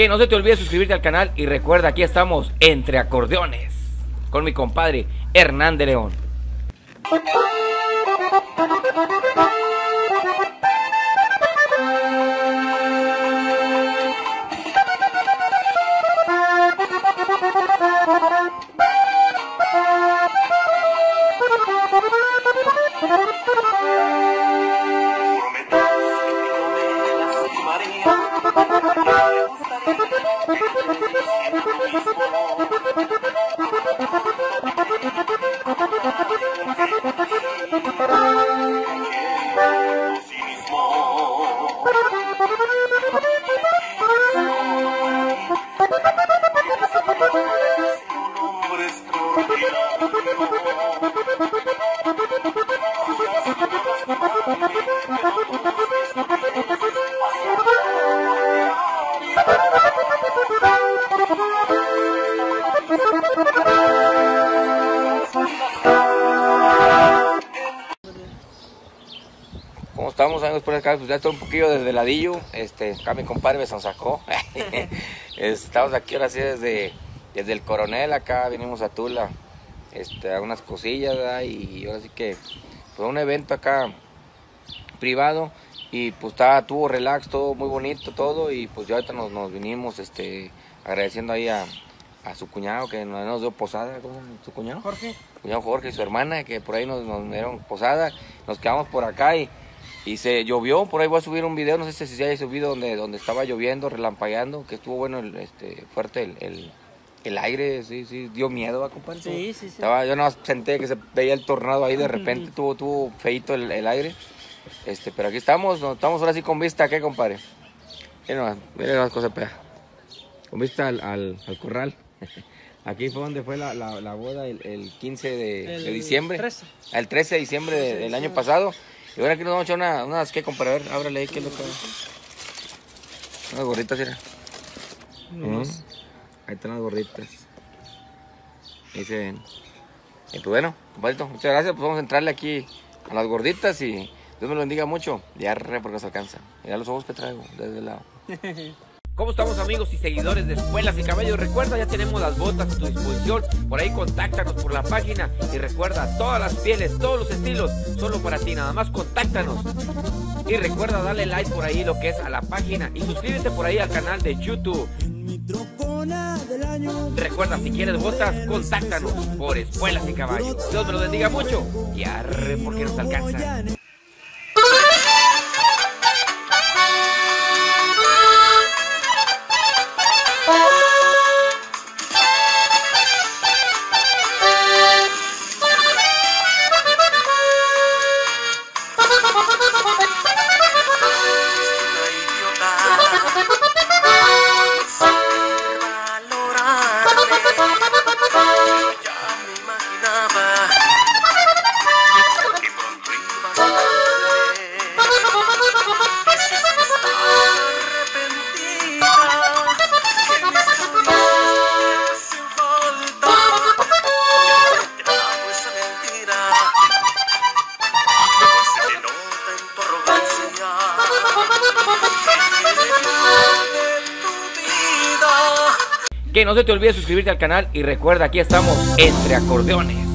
que no se te olvide suscribirte al canal y recuerda, aquí estamos entre acordeones con mi compadre Hernán de León. Como estamos, amigos, por acá, pues ya está un poquillo desde ladillo, acá mi compadre me sonsacó. Estamos aquí ahora sí desde el Coronel, acá vinimos a Tula, a unas cosillas, ¿verdad? Y ahora sí que fue un evento acá privado y pues tuvo relax, todo muy bonito, todo, y pues ya ahorita nos vinimos agradeciendo ahí a su cuñado que nos dio posada. ¿Cómo se llama su cuñado? Jorge. Cuñado Jorge y su hermana, que por ahí nos dieron posada, nos quedamos por acá y se llovió. Por ahí voy a subir un video, no sé si se haya subido, donde estaba lloviendo, relampagueando, que estuvo bueno, fuerte el aire, sí, dio miedo, ¿va, compadre? Sí. Estaba, yo no senté que se veía el tornado ahí de repente, tuvo feito el aire, pero aquí estamos ahora sí con vista, ¿qué, compadre? Miren las cosas, pega. Con vista al corral. Aquí fue donde fue la boda el 15 de diciembre. El 13 de diciembre del año pasado. Y ahora aquí nos vamos a echar unas, ¿qué, compadre? A ver, ábrale ahí, ¿qué es lo que...? Unas gorritas, mira. Ahí están las gorditas. Ahí se ven. Y pues bueno, compadrito, muchas gracias. Pues vamos a entrarle aquí a las gorditas y Dios me lo bendiga mucho. Y arre, porque nos alcanza. Mira los ojos que traigo desde el lado. ¿Cómo estamos, amigos y seguidores de Espuelas y Caballos? Recuerda, ya tenemos las botas a tu disposición. Por ahí contáctanos por la página. Y recuerda, todas las pieles, todos los estilos, solo para ti. Nada más contáctanos. Y recuerda darle like por ahí lo que es a la página. Y suscríbete por ahí al canal de YouTube. Recuerda, si quieres botas, contáctanos por Espuelas y Caballos. Dios me lo bendiga mucho. Y arre, porque nos alcanza. Que no se te olvide suscribirte al canal y recuerda, aquí estamos entre acordeones.